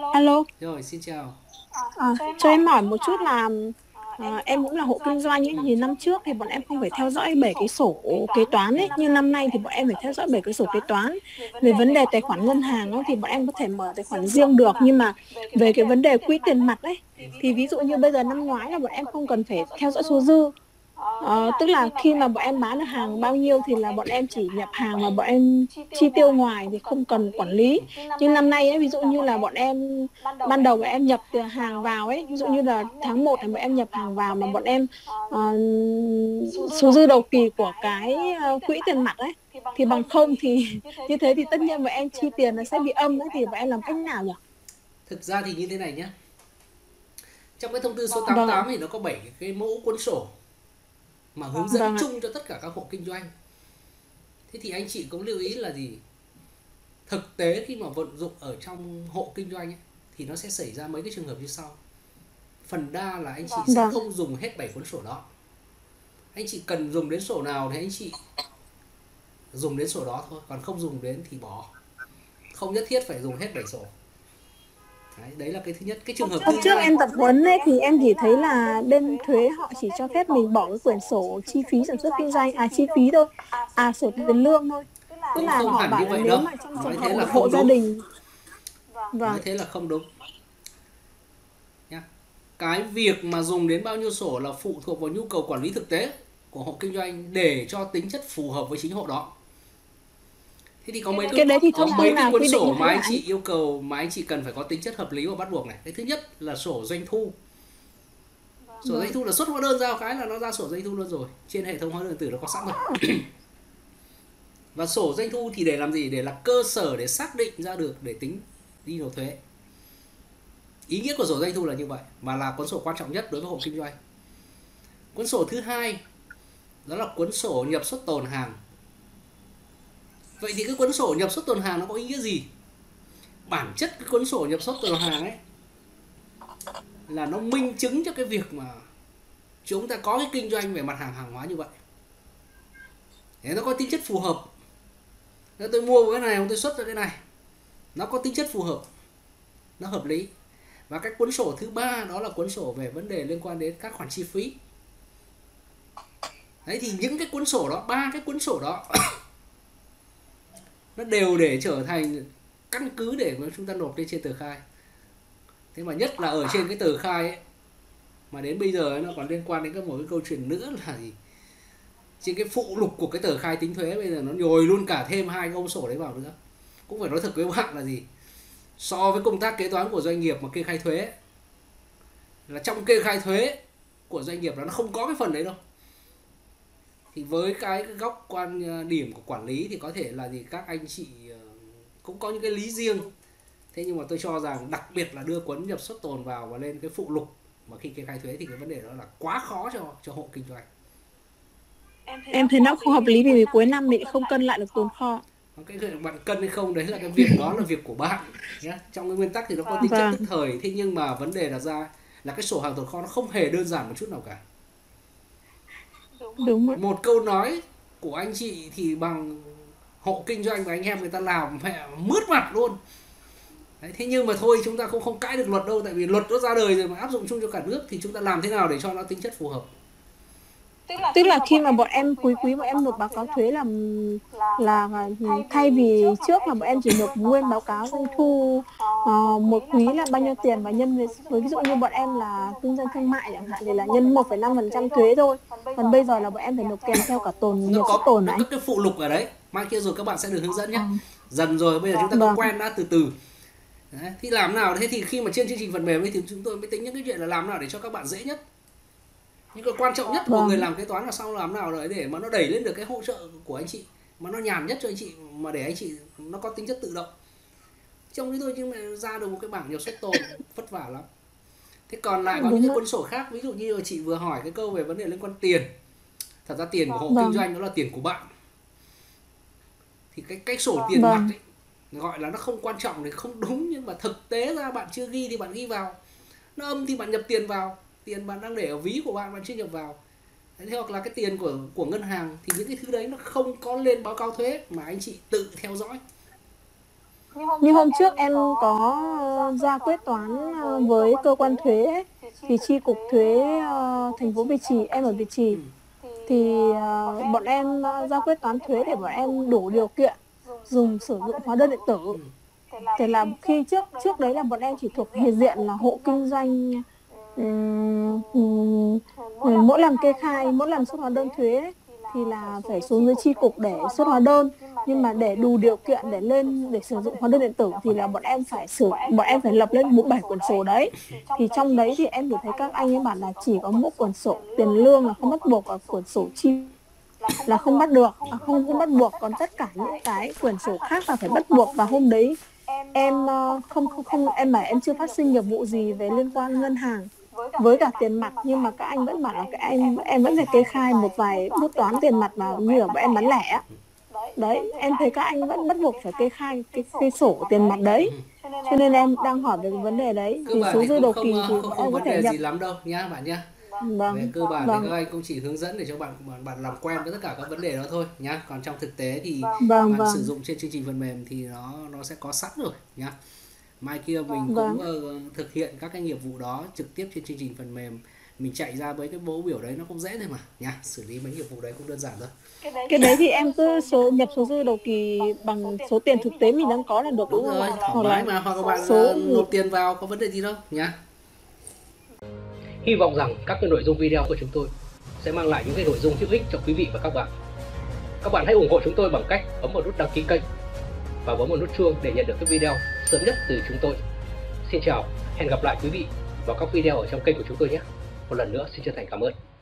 Alo. Alo. Rồi, xin chào. Cho em hỏi một chút là em cũng là hộ kinh doanh ấy, thì năm trước thì bọn em không phải theo dõi 7 cái sổ kế toán ấy, nhưng năm nay thì bọn em phải theo dõi 7 cái sổ kế toán. Về vấn đề tài khoản ngân hàng ấy, thì bọn em có thể mở tài khoản riêng được, nhưng mà về cái vấn đề quỹ tiền mặt ấy, thì ví dụ như bây giờ năm ngoái là bọn em không cần phải theo dõi số dư. Tức là khi mà bọn em bán được hàng bao nhiêu thì là bọn em chỉ nhập hàng và bọn em chi tiêu ngoài thì không cần quản lý. Nhưng năm nay ấy, ví dụ như là bọn em ban đầu bọn em nhập hàng vào ấy, ví dụ như là tháng 1 thì bọn em nhập hàng vào mà bọn em số dư đầu kỳ của cái quỹ tiền mặt ấy thì bằng không, thì như thế thì tất nhiên bọn em chi tiền nó sẽ bị âm ấy, thì bọn em làm cách nào nhỉ? Thực ra thì như thế này nhé. Trong cái thông tư số 88 thì nó có 7 cái mẫu cuốn sổ mà hướng dẫn chung cho tất cả các hộ kinh doanh. Thế thì anh chị cũng lưu ý là gì? Thực tế khi mà vận dụng ở trong hộ kinh doanh ấy, thì nó sẽ xảy ra mấy cái trường hợp như sau. Phần đa là anh chị sẽ không dùng hết 7 cuốn sổ đó. Anh chị cần dùng đến sổ nào thì anh chị dùng đến sổ đó thôi, còn không dùng đến thì bỏ. Không nhất thiết phải dùng hết 7 sổ. Đấy là cái thứ nhất. Cái trường hợp trước em tập huấn ấy, thì em chỉ thấy là bên thuế họ chỉ cho phép mình bỏ cái quyển sổ chi phí sản xuất kinh doanh, chi phí thôi, sổ tiền lương thôi. Tức là họ bảo là nếu mà trong trường hợp hộ gia đình. Vâng, thế là không đúng. Cái việc mà dùng đến bao nhiêu sổ là phụ thuộc vào nhu cầu quản lý thực tế của hộ kinh doanh để cho tính chất phù hợp với chính hộ đó. Thế thì có mấy cái cuốn sổ mà anh chị yêu cầu, mà anh chị cần phải có tính chất hợp lý và bắt buộc này. Cái thứ nhất là sổ doanh thu. Sổ doanh thu là xuất hóa đơn ra cái là nó ra sổ doanh thu luôn rồi. Trên hệ thống hóa đơn điện tử nó có sẵn rồi. Và sổ doanh thu thì để làm gì? Để là cơ sở để xác định ra được, để tính đi nộp thuế. Ý nghĩa của sổ doanh thu là như vậy, mà là cuốn sổ quan trọng nhất đối với hộ kinh doanh. Cuốn sổ thứ hai đó là cuốn sổ nhập xuất tồn hàng. Vậy thì cái cuốn sổ nhập xuất tồn hàng nó có ý nghĩa gì? Bản chất cái cuốn sổ nhập xuất tồn hàng ấy là nó minh chứng cho cái việc mà chúng ta có cái kinh doanh về mặt hàng hóa như vậy. Thế nó có tính chất phù hợp. Nếu tôi mua cái này không, tôi xuất ra cái này, nó có tính chất phù hợp, nó hợp lý. Và cái cuốn sổ thứ ba đó là cuốn sổ về vấn đề liên quan đến các khoản chi phí. Đấy, thì những cái cuốn sổ đó, ba cái cuốn sổ đó nó đều để trở thành căn cứ để mà chúng ta nộp lên trên tờ khai. Thế mà nhất là ở trên cái tờ khai ấy, mà đến bây giờ ấy, nó còn liên quan đến một cái câu chuyện nữa là gì? Trên cái phụ lục của cái tờ khai tính thuế bây giờ nó nhồi luôn cả thêm hai cái ông sổ đấy vào nữa. Cũng phải nói thật với bạn là gì? So với công tác kế toán của doanh nghiệp mà kê khai thuế, là trong kê khai thuế của doanh nghiệp là nó không có cái phần đấy đâu. Thì với cái góc quan điểm của quản lý thì có thể là gì, các anh chị cũng có những cái lý riêng. Thế nhưng mà tôi cho rằng đặc biệt là đưa cuốn nhập xuất tồn vào và lên cái phụ lục mà khi kê khai thuế thì cái vấn đề đó là quá khó cho hộ kinh doanh. Em thấy nó không hợp lý vì cuối năm mình không cân lại được tồn kho. Cái chuyện bạn cân hay không đấy là cái việc đó là việc của bạn. Trong cái nguyên tắc thì nó có tính chất tức thời. Thế nhưng mà vấn đề là ra là cái sổ hàng tồn kho nó không hề đơn giản một chút nào cả. Đúng rồi. Một câu nói của anh chị thì bằng hộ kinh doanh và anh em người ta làm mẹ mướt mặt luôn. Đấy, thế nhưng mà thôi chúng ta không cãi được luật đâu, tại vì luật nó ra đời rồi mà áp dụng chung cho cả nước thì chúng ta làm thế nào để cho nó tính chất phù hợp. Tức là khi mà bọn em quý bọn em nộp báo cáo thuế là thay vì trước là bọn em chỉ nộp nguyên báo cáo doanh thu một quý là bao nhiêu tiền và nhân với ví dụ như bọn em là kinh doanh thương mại chẳng hạn thì là nhân 1,5% thuế thôi. Còn bây giờ là bọn em phải nộp kèm theo cả tồn nhập xuất tồn này. Nó có cái phụ lục ở đấy. Mai kia rồi các bạn sẽ được hướng dẫn nhé. Dần rồi bây giờ chúng ta cũng quen đã, từ từ. Đấy, thì làm nào thế thì khi mà trên chương trình phần mềm ấy thì chúng tôi mới tính những cái chuyện là làm nào để cho các bạn dễ nhất. Nhưng cái quan trọng nhất của người làm kế toán là sau làm nào đấy để mà nó đẩy lên được cái hỗ trợ của anh chị, mà nó nhàn nhất cho anh chị, mà để anh chị nó có tính chất tự động. Trong cái thôi chứ mà ra được một cái bảng nhập xuất tồn vất vả lắm. Thế còn lại có những cái cuốn sổ khác, ví dụ như chị vừa hỏi cái câu về vấn đề liên quan tiền. Thật ra tiền của hộ kinh doanh nó là tiền của bạn. Thì cái sổ tiền mặt ấy, gọi là nó không quan trọng thì không đúng, nhưng mà thực tế ra bạn chưa ghi thì bạn ghi vào. Nó âm thì bạn nhập tiền vào. Tiền bạn đang để ở ví của bạn chưa nhập vào. Thế hoặc là cái tiền của ngân hàng thì những cái thứ đấy nó không có lên báo cáo thuế mà anh chị tự theo dõi. Như hôm trước em có ra quyết toán với cơ quan thuế ấy, thì chi cục thuế thành phố Việt Trì, em ở Việt Trì, thì bọn em ra quyết toán thuế để bọn em đủ điều kiện dùng sử dụng hóa đơn điện tử. Thế là khi trước đấy là bọn em chỉ thuộc hệ diện là hộ kinh doanh, mỗi lần kê khai, mỗi lần xuất hóa đơn thuế ấy, thì là phải xuống dưới chi cục để xuất hóa đơn, nhưng mà để đủ điều kiện để lên để sử dụng hóa đơn điện tử thì là bọn em phải lập lên bộ 7 quyển sổ đấy. Thì trong đấy thì em chỉ thấy các anh ấy bảo là chỉ có mỗi quyển sổ tiền lương là không bắt buộc, ở quyển sổ chi là không bắt được, không bắt buộc, còn tất cả những cái quyển sổ khác là phải bắt buộc. Và hôm đấy em không em bảo em chưa phát sinh nghiệp vụ gì về liên quan ngân hàng với cả tiền mặt, nhưng mà các anh vẫn bảo là các anh em vẫn phải kê khai một vài bút toán tiền mặt mà như ở bọn em bán lẻ đấy, em thấy các anh vẫn bắt buộc phải kê khai cái sổ tiền mặt đấy, cho nên em đang hỏi về vấn đề đấy. Thì số dư đầu kỳ thì em có thể nhập lắm đâu nhá bạn nhá. Về cơ bản thì các anh cũng chỉ hướng dẫn để cho bạn làm quen với tất cả các vấn đề đó thôi nhá. Còn trong thực tế thì bạn sử dụng trên chương trình phần mềm thì nó sẽ có sẵn rồi nhá. Mai kia mình cũng thực hiện các cái nghiệp vụ đó trực tiếp trên chương trình phần mềm, mình chạy ra với cái bố biểu đấy nó cũng dễ thôi mà nhá, xử lý mấy nghiệp vụ đấy cũng đơn giản thôi. Cái đấy thì em cứ nhập số dư đầu kỳ bằng số tiền thực tế mình đang có là được, đúng không ạ? Thoải mái mà, hoặc các bạn nộp tiền vào có vấn đề gì đâu nhá. Hy vọng rằng các cái nội dung video của chúng tôi sẽ mang lại những cái nội dung hữu ích cho quý vị và các bạn. Các bạn hãy ủng hộ chúng tôi bằng cách bấm vào nút đăng ký kênh và bấm vào nút chuông để nhận được các video sớm nhất từ chúng tôi. Xin chào, hẹn gặp lại quý vị vào các video ở trong kênh của chúng tôi nhé. Một lần nữa xin chân thành cảm ơn.